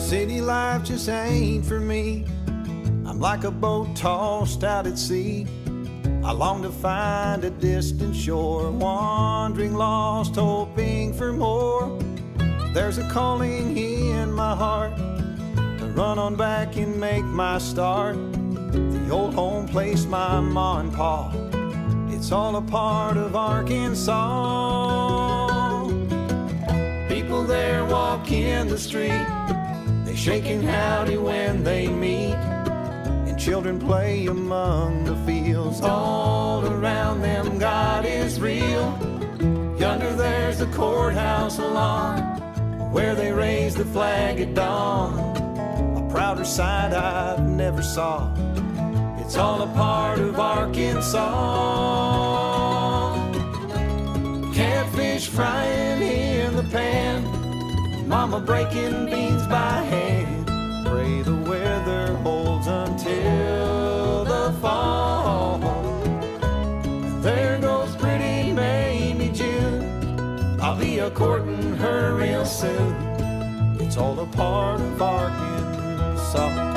City life just ain't for me. I'm like a boat tossed out at sea. I long to find a distant shore, wandering lost, hoping for more. There's a calling in my heart to run on back and make my start. The old home place, my ma and pa, it's all a part of Arkansas. People there walk in the street, they shaking howdy when they meet, and children play among the fields. All around them, God is real. Yonder there's the courthouse lawn, where they raise the flag at dawn. A prouder sight I never saw. It's all a part of Arkansas. Catfish frying in the pan, mama breaking beans by hand. Pray the weather holds until the fall. There goes pretty Mamie June, I'll be a courting her real soon. It's all a part of Arkansas.